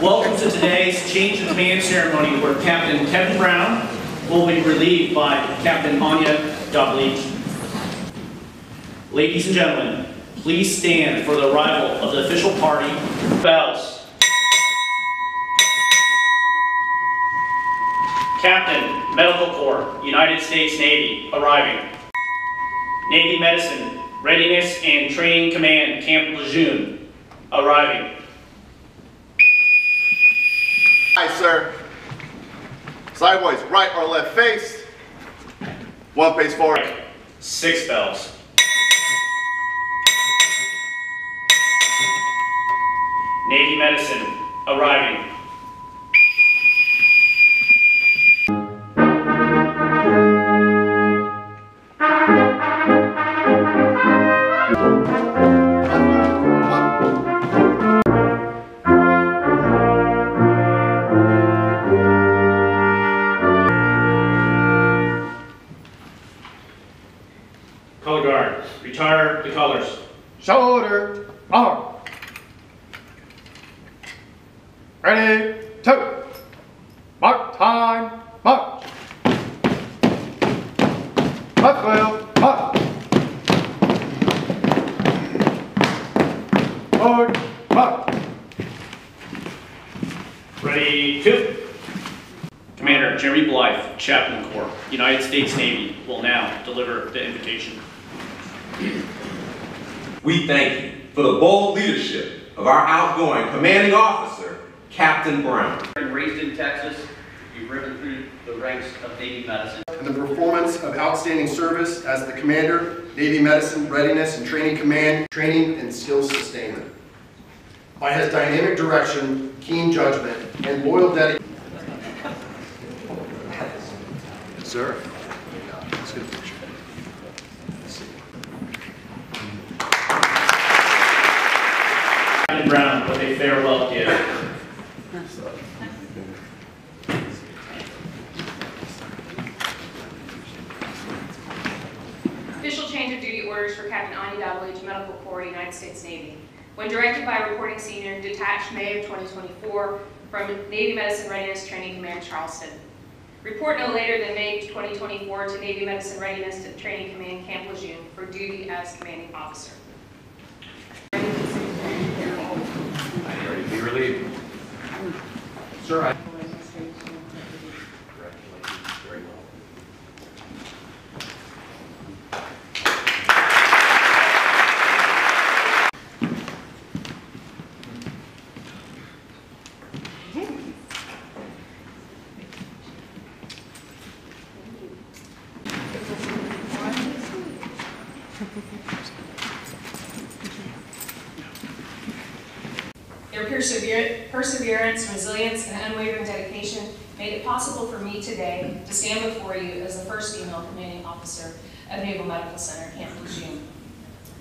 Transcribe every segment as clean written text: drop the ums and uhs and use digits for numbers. Welcome to today's change of command ceremony, where Captain Kevin Brown will be relieved by Captain Anja Dabelić. Ladies and gentlemen, please stand for the arrival of the official party. Bells. Captain, Medical Corps, United States Navy, arriving. Navy Medicine, Readiness and Training Command, Camp Lejeune, arriving. Hi, sir. Sideways, right or left face. One pace forward. Six bells. Navy Medicine, arriving. Color guard, retire the colors. Shoulder, arm. Ready, two, mark, time, march. Left wheel, march. Forward, march. Ready, two. Commander Jeremy Blythe, Chaplain Corps, United States Navy, will now deliver the invitation. We thank you for the bold leadership of our outgoing commanding officer, Captain Brown. Raised in Texas, you've risen through the ranks of Navy Medicine. And the performance of outstanding service as the Commander, Navy Medicine, Readiness and Training Command, Training and Skills Sustainment. By his dynamic direction, keen judgment, and loyal dedication. Sir, let's get a picture. Let's see. Captain Brown with a farewell gift. Official change of duty orders for Captain Anja Dabelić, Medical Corps, United States Navy. When directed by reporting senior, detached May of 2024 from Navy Medicine Readiness Training Command, Charleston. Report no later than May 2024 to Navy Medicine Readiness Training Command, Camp Lejeune, for duty as commanding officer. I'm ready to be relieved. Sir, I... Their perseverance, resilience, and unwavering dedication made it possible for me today to stand before you as the first female commanding officer of Naval Medical Center, Camp Lejeune.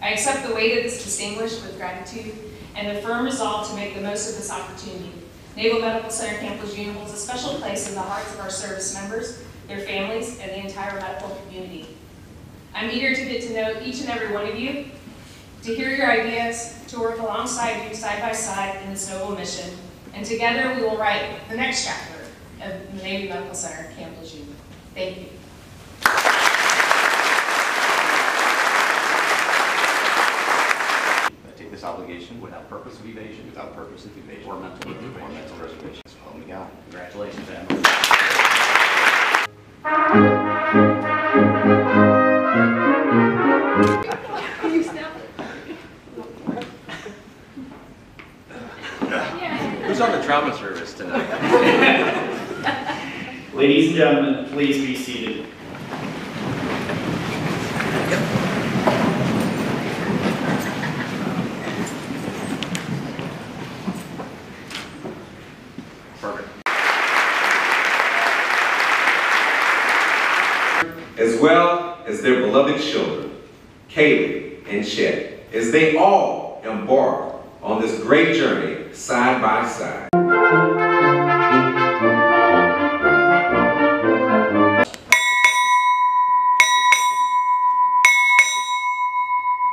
I accept the weight of this distinction with gratitude and the firm resolve to make the most of this opportunity. Naval Medical Center, Camp Lejeune holds a special place in the hearts of our service members, their families, and the entire medical community. I'm eager to get to know each and every one of you, to hear your ideas, to work alongside you side by side in this noble mission, and together we will write the next chapter of the Navy Medical Center, Camp Lejeune. Thank you. I take this obligation without purpose of evasion, or mental reservation. So help me God. Congratulations, Emily. Who's on the trauma service tonight? Ladies and gentlemen, please be seated. Perfect. As well as their beloved children, Kaylee and Chet, as they all embark on this great journey, side by side.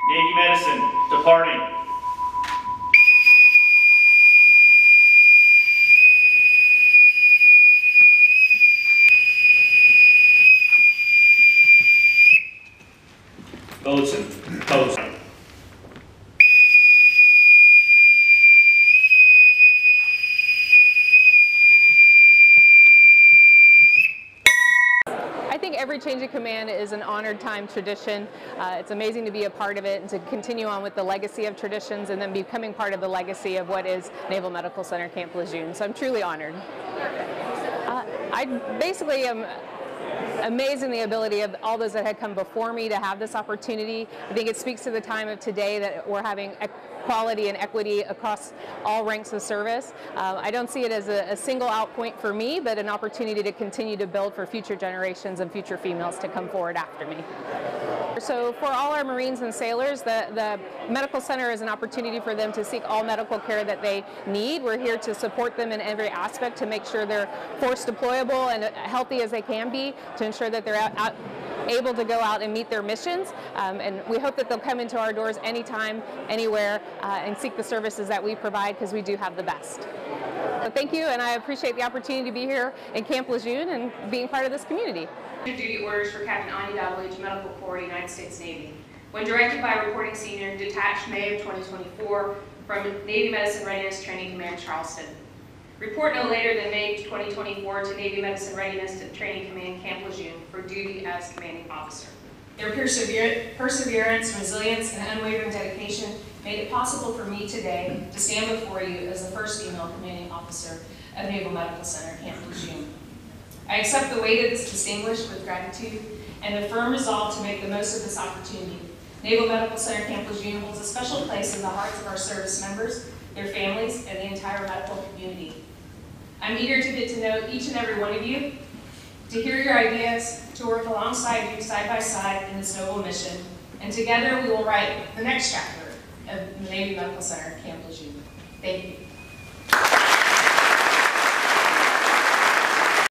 Navy Medicine, departing. Every Change of Command is an honored time tradition. It's amazing to be a part of it and to continue on with the legacy of traditions and then becoming part of the legacy of what is Naval Medical Center Camp Lejeune. So I'm truly honored. I basically am amazing the ability of all those that had come before me to have this opportunity. I think it speaks to the time of today that we're having equality and equity across all ranks of service. I don't see it as a single out point for me, but an opportunity to continue to build for future generations and future females to come forward after me. So for all our Marines and sailors, the medical center is an opportunity for them to seek all medical care that they need. We're here to support them in every aspect to make sure they're force deployable and healthy as they can be, to ensure that they're able to go out and meet their missions. And we hope that they'll come into our doors anytime, anywhere, and seek the services that we provide, because we do have the best. So thank you, and I appreciate the opportunity to be here in Camp Lejeune and being part of this community. Duty orders for Captain Anja Dabelić, Medical Corps, United States Navy. When directed by reporting senior, detached May of 2024 from Navy Medicine Readiness Training Command, Charleston. Report no later than May 2024 to Navy Medicine Readiness Training Command, Camp Lejeune, for duty as commanding officer. Their perseverance, resilience, and unwavering dedication made it possible for me today to stand before you as the first female commanding officer of Naval Medical Center, Camp Lejeune. I accept the weight of this distinction with gratitude and the firm resolve to make the most of this opportunity. Naval Medical Center Camp Lejeune holds a special place in the hearts of our service members, their families, and the entire medical community. I'm eager to get to know each and every one of you, to hear your ideas, to work alongside you side by side in this noble mission, and together we will write the next chapter of the Navy Medical Center Camp Lejeune. Thank you.